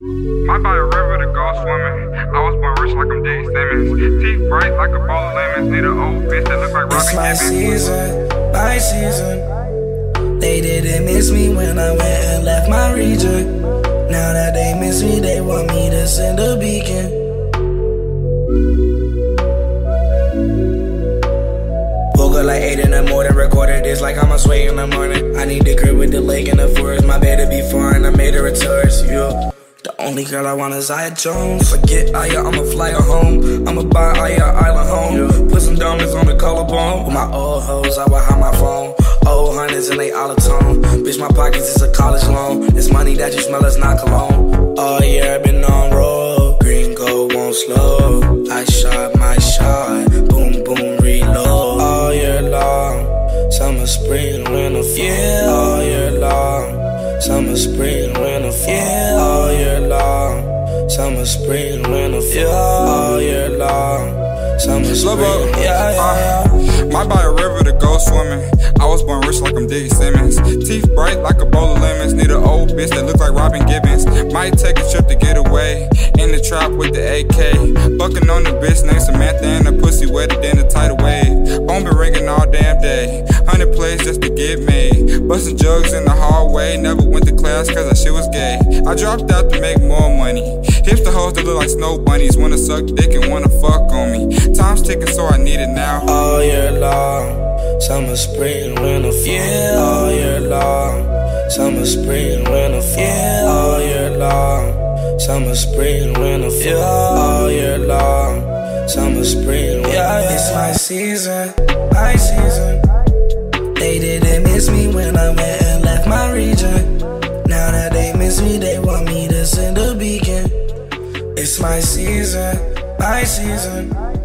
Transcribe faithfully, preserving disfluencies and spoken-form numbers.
My body river to go swimming. I was born rich like I'm Diggy Simmons. Teeth bright like a bowl of lemons. Need an old bitch that look like Robin Gibbons. It's my season, my season. They didn't miss me when I went and left my region. Now that they miss me, they want me to send a beacon. Woke up like eight in the morning, recorded this like I'm a sway in the morning. I need the crib with the lake and the forest. My bed to be foreign, I made her a tourist, yeah. The only girl I want is Aja Jones. Forget Aja, I'ma fly her home. I'ma buy Aja an island home. Put some diamonds on the collarbone. With my old hoes, I would hide my phone. Old hundreds and they all a tone. Bitch, my pockets is a college loan. This money that you smell is not cologne. All year I been on road. Green gold won't slow. I shot my shot. Boom, boom, reload. All year long. Summer, spring, winter, fall. All year long. Summer, spring, winter, fall. All year long, summer, spring, winter, fall, yeah. All year long, summer, spring, winter, yeah, yeah, yeah. Uh, my body river to go swimming. I was born rich like I'm Diggy Simmons. Teeth bright like a bowl of lemons. Need an old bitch that look like Robin Gibbons. Might take a trip to get away. In the trap with the A K. Bucking on the bitch named Samantha and the pussy wetter than the tidal wave. Phone been ringing all damn day. Hundred plays just to get made. Busting jugs in the hallway. Never went to class cause that shit was gay. I dropped out to make more money. Hipster hoes that look like snow bunnies. Wanna suck dick and wanna fuck on me. Time's ticking so I need it now. All year long. Summer, spring, winter, fall, yeah. All year long. Summer, spring, winter, fall, yeah. All year long. Summer, spring, winter, fall, yeah. All year long. Summer, spring, winter, yeah, yeah. It's my season, my season. They didn't miss me when I went and left my region. Now that they miss me, they want me to send a beacon. It's my season, my season.